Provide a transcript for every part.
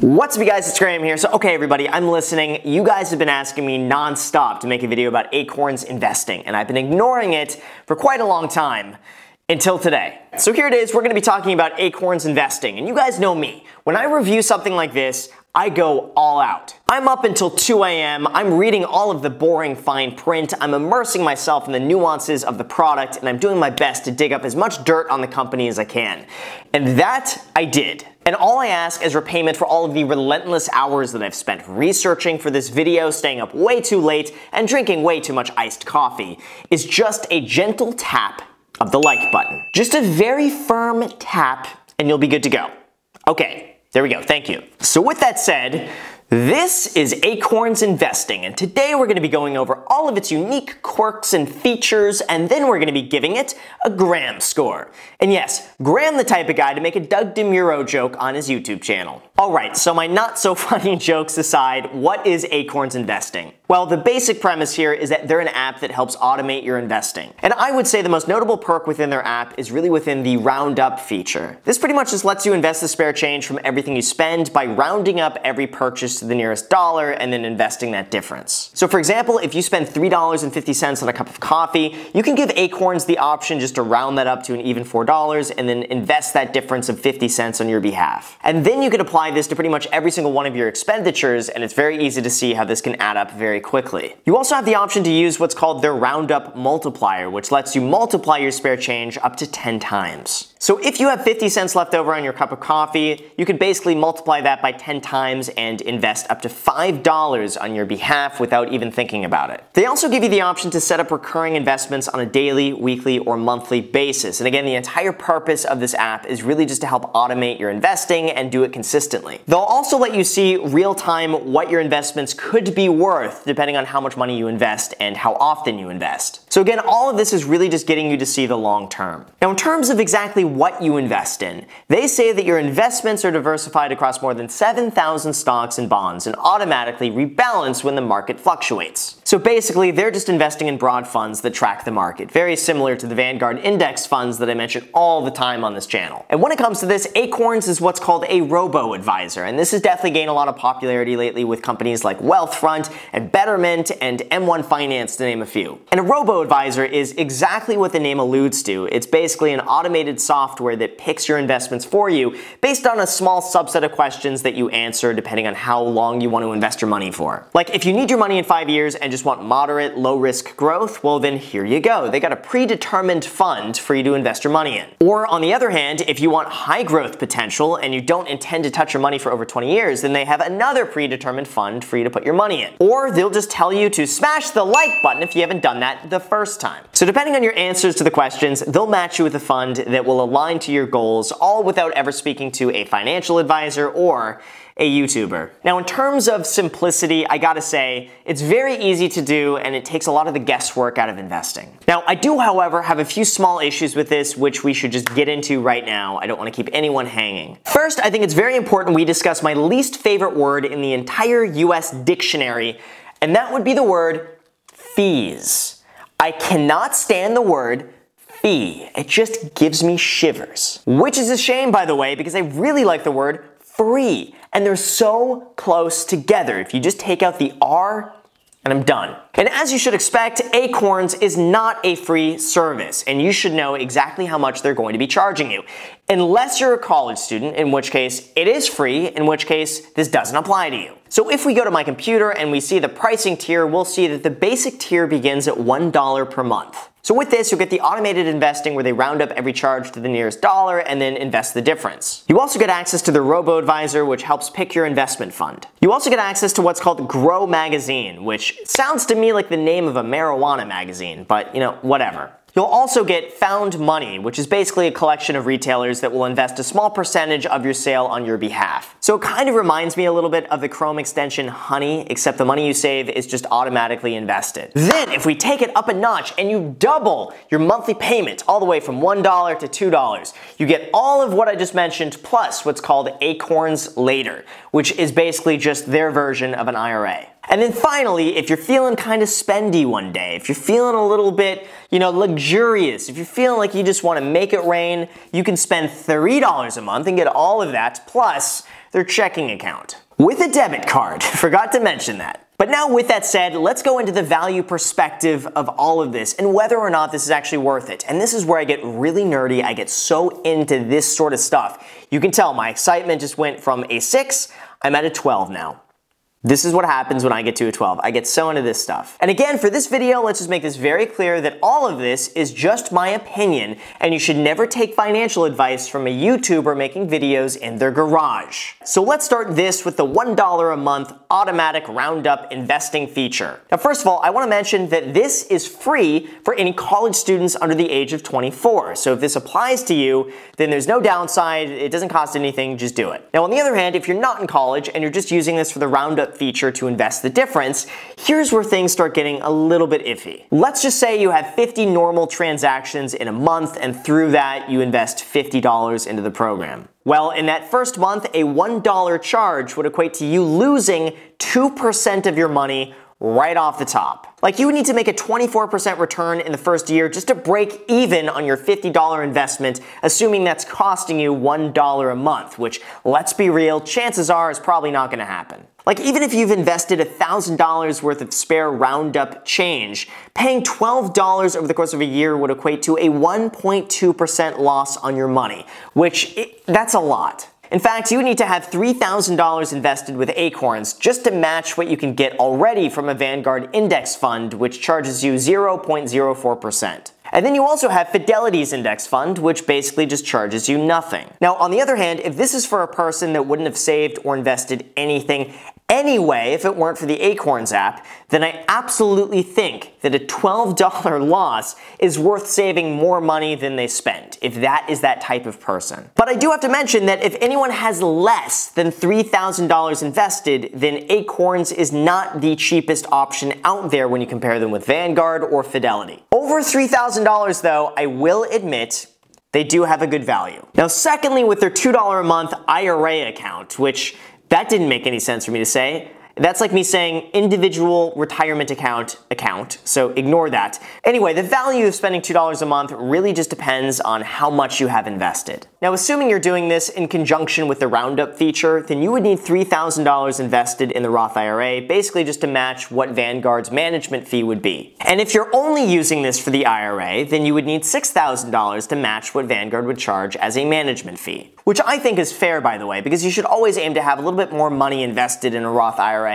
What's up, you guys? It's Graham here. So, okay, everybody, I'm listening. You guys have been asking me nonstop to make a video about Acorns investing, and I've been ignoring it for quite a long time until today. So here it is. We're going to be talking about Acorns investing, and you guys know me. When I review something like this, I go all out. I'm up until 2 a.m. I'm reading all of the boring fine print. I'm immersing myself in the nuances of the product, and I'm doing my best to dig up as much dirt on the company as I can. And that I did. And all I ask is repayment for all of the relentless hours that I've spent researching for this video, staying up way too late, and drinking way too much iced coffee, is just a gentle tap of the like button. Just a very firm tap, and you'll be good to go. Okay, there we go, thank you. So with that said, this is Acorns Investing, and today we're going to be going over all of its unique quirks and features, and then we're going to be giving it a Graham score. And yes, Graham the type of guy to make a Doug DeMuro joke on his YouTube channel. Alright, so my not so funny jokes aside, what is Acorns Investing? Well, the basic premise here is that they're an app that helps automate your investing. And I would say the most notable perk within their app is really within the roundup feature. This pretty much just lets you invest the spare change from everything you spend by rounding up every purchase to the nearest dollar and then investing that difference. So for example, if you spend $3.50 on a cup of coffee, you can give Acorns the option just to round that up to an even $4 and then invest that difference of 50 cents on your behalf. And then you can apply this to pretty much every single one of your expenditures, and it's very easy to see how this can add up very quickly. You also have the option to use what's called their roundup multiplier, which lets you multiply your spare change up to 10 times. So if you have 50 cents left over on your cup of coffee, you could basically multiply that by 10 times and invest up to $5 on your behalf without even thinking about it. They also give you the option to set up recurring investments on a daily, weekly, or monthly basis. And again, the entire purpose of this app is really just to help automate your investing and do it consistently. They'll also let you see real time what your investments could be worth depending on how much money you invest and how often you invest. So again, all of this is really just getting you to see the long term. Now, in terms of exactly what you invest in, they say that your investments are diversified across more than 7,000 stocks and bonds and automatically rebalance when the market fluctuates. So basically, they're just investing in broad funds that track the market, very similar to the Vanguard index funds that I mention all the time on this channel. And when it comes to this, Acorns is what's called a Robo-Advisor, and this has definitely gained a lot of popularity lately with companies like Wealthfront and Betterment and M1 Finance, to name a few. And a Robo-Advisor is exactly what the name alludes to. It's basically an automated software that picks your investments for you based on a small subset of questions that you answer depending on how long you want to invest your money for. Like if you need your money in 5 years and just want moderate, low-risk growth, well then here you go. They got a predetermined fund for you to invest your money in. Or on the other hand, if you want high growth potential and you don't intend to touch your money for over 20 years, then they have another predetermined fund for you to put your money in. Or they'll just tell you to smash the like button if you haven't done that the first time. So depending on your answers to the questions, they'll match you with a fund that will align to your goals, all without ever speaking to a financial advisor or a YouTuber. Now, in terms of simplicity, I gotta say, it's very easy to do and it takes a lot of the guesswork out of investing. Now, I do, however, have a few small issues with this, which we should just get into right now. I don't wanna keep anyone hanging. First, I think it's very important we discuss my least favorite word in the entire US dictionary, and that would be the word fees. I cannot stand the word fee. It just gives me shivers. Which is a shame, by the way, because I really like the word free. And they're so close together. If you just take out the R, and I'm done. And as you should expect, Acorns is not a free service, and you should know exactly how much they're going to be charging you. Unless you're a college student, in which case it is free, in which case this doesn't apply to you. So if we go to my computer and we see the pricing tier, we'll see that the basic tier begins at $1 per month. So with this, you'll get the automated investing where they round up every charge to the nearest dollar and then invest the difference. You also get access to the Robo-Advisor, which helps pick your investment fund. You also get access to what's called Grow Magazine, which sounds to me like the name of a marijuana magazine, but you know, whatever. You'll also get Found Money, which is basically a collection of retailers that will invest a small percentage of your sale on your behalf. So it kind of reminds me a little bit of the Chrome extension Honey, except the money you save is just automatically invested. Then, if we take it up a notch and you double your monthly payment all the way from $1 to $2, you get all of what I just mentioned plus what's called Acorns Later, which is basically just their version of an IRA. And then finally, if you're feeling kind of spendy one day, if you're feeling a little bit, you know, luxurious, if you're feeling like you just want to make it rain, you can spend $3 a month and get all of that plus their checking account. With a debit card, forgot to mention that. But now with that said, let's go into the value perspective of all of this and whether or not this is actually worth it. And this is where I get really nerdy. I get so into this sort of stuff. You can tell my excitement just went from a 6, I'm at a 12 now. This is what happens when I get to a 12. I get so into this stuff. And again, for this video, let's just make this very clear that all of this is just my opinion, and you should never take financial advice from a YouTuber making videos in their garage. So let's start this with the $1 a month automatic roundup investing feature. Now, first of all, I want to mention that this is free for any college students under the age of 24. So if this applies to you, then there's no downside. It doesn't cost anything. Just do it. Now, on the other hand, if you're not in college and you're just using this for the roundup feature, to invest the difference, here's where things start getting a little bit iffy. Let's just say you have 50 normal transactions in a month, and through that you invest $50 into the program. Well, in that first month, a $1 charge would equate to you losing 2% of your money right off the top. Like, you would need to make a 24% return in the first year just to break even on your $50 investment, assuming that's costing you $1 a month, which, let's be real, chances are is probably not going to happen. Like, even if you've invested $1,000 worth of spare roundup change, paying $12 over the course of a year would equate to a 1.2% loss on your money, which, that's a lot. In fact, you would need to have $3,000 invested with Acorns just to match what you can get already from a Vanguard index fund, which charges you 0.04%. And then you also have Fidelity's index fund, which basically just charges you nothing. Now, on the other hand, if this is for a person that wouldn't have saved or invested anything anyway if it weren't for the Acorns app, then I absolutely think that a $12 loss is worth saving more money than they spent, if that is that type of person. But I do have to mention that if anyone has less than $3,000 invested, then Acorns is not the cheapest option out there when you compare them with Vanguard or Fidelity. Over $3,000 though, I will admit, they do have a good value. Now, secondly, with their $2 a month IRA account, which that didn't make any sense for me to say. That's like me saying individual retirement account, so ignore that. Anyway, the value of spending $2 a month really just depends on how much you have invested. Now, assuming you're doing this in conjunction with the roundup feature, then you would need $3,000 invested in the Roth IRA, basically just to match what Vanguard's management fee would be. And if you're only using this for the IRA, then you would need $6,000 to match what Vanguard would charge as a management fee. Which I think is fair, by the way, because you should always aim to have a little bit more money invested in a Roth IRA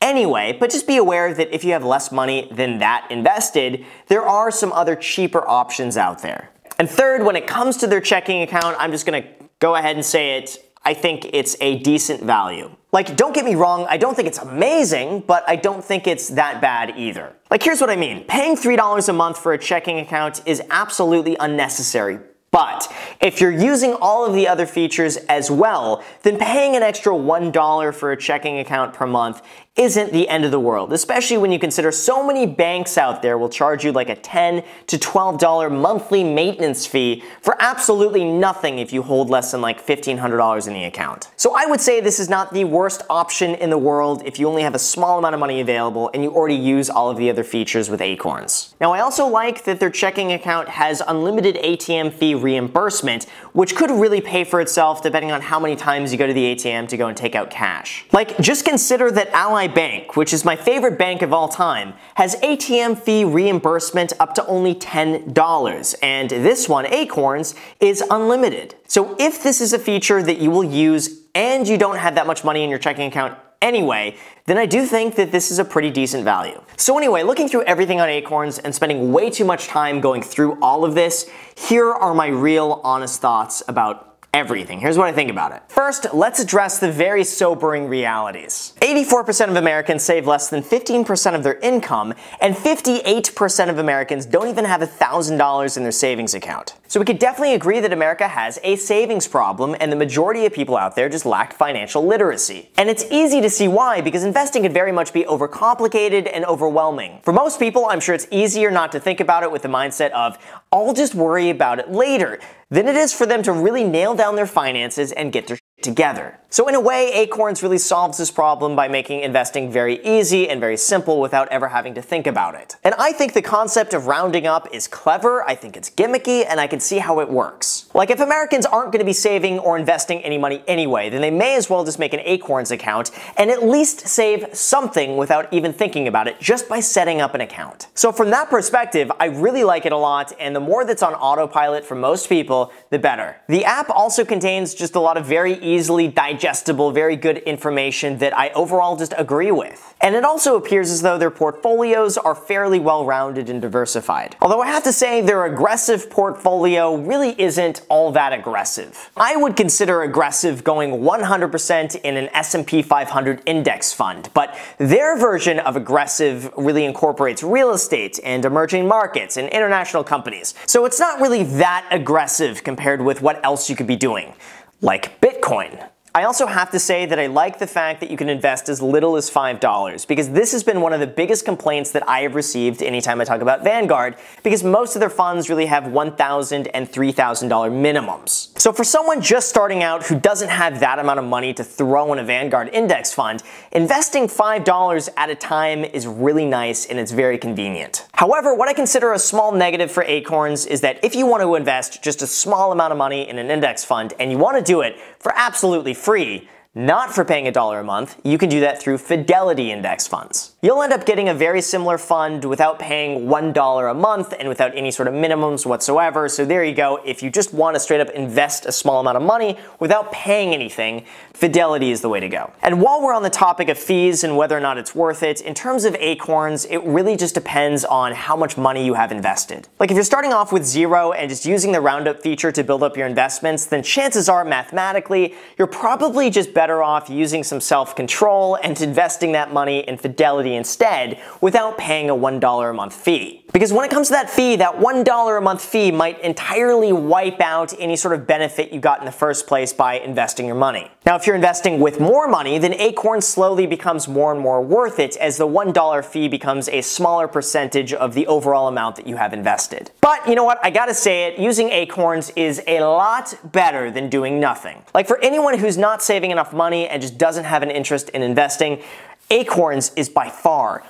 anyway, but just be aware that if you have less money than that invested, there are some other cheaper options out there. And third, when it comes to their checking account, I'm just gonna go ahead and say it, I think it's a decent value. Like, don't get me wrong, I don't think it's amazing, but I don't think it's that bad either. Like, here's what I mean. Paying $3 a month for a checking account is absolutely unnecessary. But if you're using all of the other features as well, then paying an extra $1 for a checking account per month isn't the end of the world, especially when you consider so many banks out there will charge you like a $10 to $12 monthly maintenance fee for absolutely nothing if you hold less than like $1,500 in the account. So I would say this is not the worst option in the world if you only have a small amount of money available and you already use all of the other features with Acorns. Now, I also like that their checking account has unlimited ATM fee reimbursement, which could really pay for itself depending on how many times you go to the ATM to go and take out cash. Like, just consider that Ally Bank, which is my favorite bank of all time, has ATM fee reimbursement up to only $10, and this one, Acorns, is unlimited. So if this is a feature that you will use and you don't have that much money in your checking account anyway, then I do think that this is a pretty decent value. So anyway, looking through everything on Acorns and spending way too much time going through all of this, here are my real honest thoughts about everything. Here's what I think about it. First, let's address the very sobering realities. 84% of Americans save less than 15% of their income, and 58% of Americans don't even have $1,000 in their savings account. So we could definitely agree that America has a savings problem, and the majority of people out there just lack financial literacy. And it's easy to see why, because investing can very much be overcomplicated and overwhelming. For most people, I'm sure it's easier not to think about it with the mindset of, I'll just worry about it later, than it is for them to really nail down their finances and get their together. So in a way, Acorns really solves this problem by making investing very easy and very simple without ever having to think about it. And I think the concept of rounding up is clever, I think it's gimmicky, and I can see how it works. Like, if Americans aren't going to be saving or investing any money anyway, then they may as well just make an Acorns account and at least save something without even thinking about it just by setting up an account. So from that perspective, I really like it a lot, and the more that's on autopilot for most people, the better. The app also contains just a lot of very easily digestible, very good information that I overall just agree with. And it also appears as though their portfolios are fairly well-rounded and diversified. Although I have to say their aggressive portfolio really isn't all that aggressive. I would consider aggressive going 100% in an S&P 500 index fund, but their version of aggressive really incorporates real estate and emerging markets and international companies. So it's not really that aggressive compared with what else you could be doing, like Bitcoin. I also have to say that I like the fact that you can invest as little as $5, because this has been one of the biggest complaints that I have received anytime I talk about Vanguard, because most of their funds really have $1,000 and $3,000 minimums. So for someone just starting out who doesn't have that amount of money to throw in a Vanguard index fund, investing $5 at a time is really nice and it's very convenient. However, what I consider a small negative for Acorns is that if you want to invest just a small amount of money in an index fund and you want to do it for absolutely free, not for paying $1 a month, you can do that through Fidelity index funds. You'll end up getting a very similar fund without paying $1 a month and without any sort of minimums whatsoever. So there you go. If you just want to straight up invest a small amount of money without paying anything, Fidelity is the way to go. And while we're on the topic of fees and whether or not it's worth it, in terms of Acorns, it really just depends on how much money you have invested. Like, if you're starting off with zero and just using the roundup feature to build up your investments, then chances are mathematically, you're probably just better off using some self-control and investing that money in Fidelity instead without paying a $1 a month fee. Because when it comes to that fee, that $1 a month fee might entirely wipe out any sort of benefit you got in the first place by investing your money. Now, if you're investing with more money, then Acorns slowly becomes more and more worth it as the $1 fee becomes a smaller percentage of the overall amount that you have invested. But you know what? I gotta say it, using Acorns is a lot better than doing nothing. Like, for anyone who's not saving enough money and just doesn't have an interest in investing, Acorns is by far,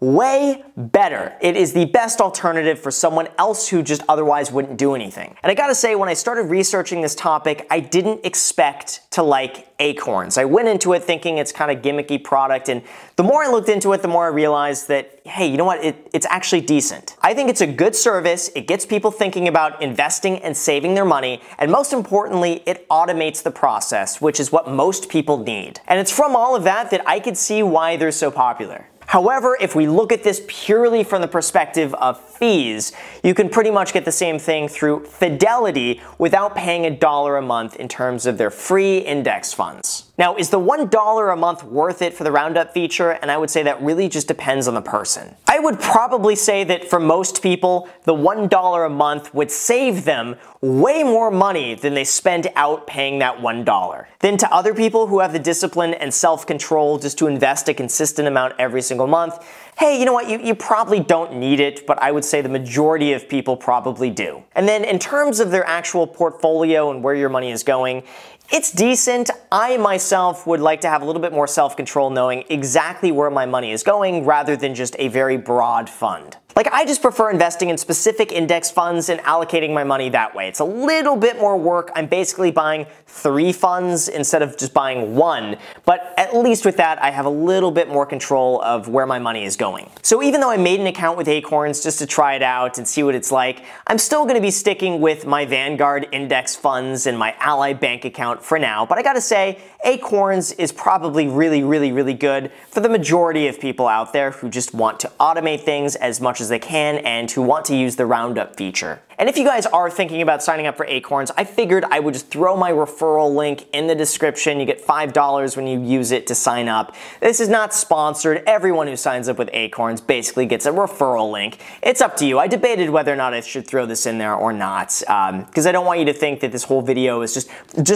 way better. It is the best alternative for someone else who just otherwise wouldn't do anything. And I gotta say, when I started researching this topic, I didn't expect to like Acorns. I went into it thinking it's kind of gimmicky product, and the more I looked into it, the more I realized that, hey, you know what, it's actually decent. I think it's a good service, it gets people thinking about investing and saving their money, and most importantly, it automates the process, which is what most people need. And it's from all of that that I could see why they're so popular. However, if we look at this purely from the perspective of fees, you can pretty much get the same thing through Fidelity without paying $1 a month in terms of their free index funds. Now, is the $1 a month worth it for the roundup feature? And I would say that really just depends on the person. I would probably say that for most people, the $1 a month would save them way more money than they spend out paying that $1. Then to other people who have the discipline and self-control just to invest a consistent amount every single month, hey, you know what, you probably don't need it, but I would say the majority of people probably do. And then in terms of their actual portfolio and where your money is going, it's decent. I myself would like to have a little bit more self-control knowing exactly where my money is going rather than just a very broad fund. Like, I just prefer investing in specific index funds and allocating my money that way. It's a little bit more work. I'm basically buying 3 funds instead of just buying 1, but at least with that, I have a little bit more control of where my money is going. So even though I made an account with Acorns just to try it out and see what it's like, I'm still gonna be sticking with my Vanguard index funds and my Ally bank account for now, but I gotta say, Acorns is probably really, really, really good for the majority of people out there who just want to automate things as much as they can and who want to use the roundup feature. And if you guys are thinking about signing up for Acorns, I figured I would just throw my referral link in the description. You get $5 when you use it to sign up. This is not sponsored. Everyone who signs up with Acorns basically gets a referral link. It's up to you. I debated whether or not I should throw this in there or not, because I don't want you to think that this whole video is just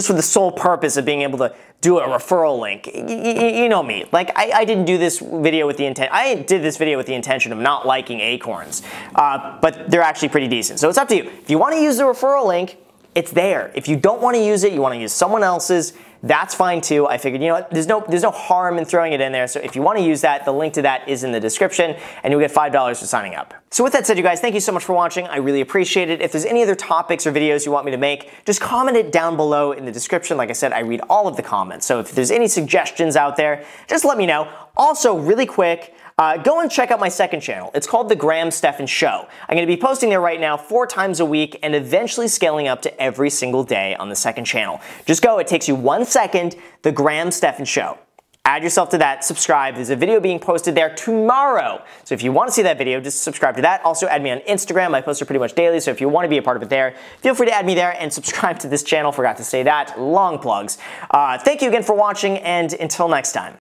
for the sole purpose of being able to do a referral link. You know me. Like, I didn't do this video with the intent. I did this video with the intention of not liking Acorns, but they're actually pretty decent. So it's up to you. If you want to use the referral link, It's there. If you don't want to use it, you want to use someone else's, that's fine too. I figured, you know what, there's no harm in throwing it in there. So if you want to use that, the link to that is in the description, and you'll get $5 for signing up. So with that said, you guys, thank you so much for watching. I really appreciate it. If there's any other topics or videos you want me to make, just comment it down below in the description. Like I said, I read all of the comments. So if there's any suggestions out there, just let me know. Also, really quick, go and check out my second channel. It's called The Graham Stephan Show. I'm going to be posting there right now 4 times a week and eventually scaling up to every single day on the second channel. Just go, it takes you 1 second, The Graham Stephan Show. Add yourself to that, subscribe. There's a video being posted there tomorrow. So if you want to see that video, just subscribe to that. Also add me on Instagram. I post it pretty much daily. So if you want to be a part of it there, feel free to add me there and subscribe to this channel. Forgot to say that. Long plugs. Thank you again for watching, and until next time.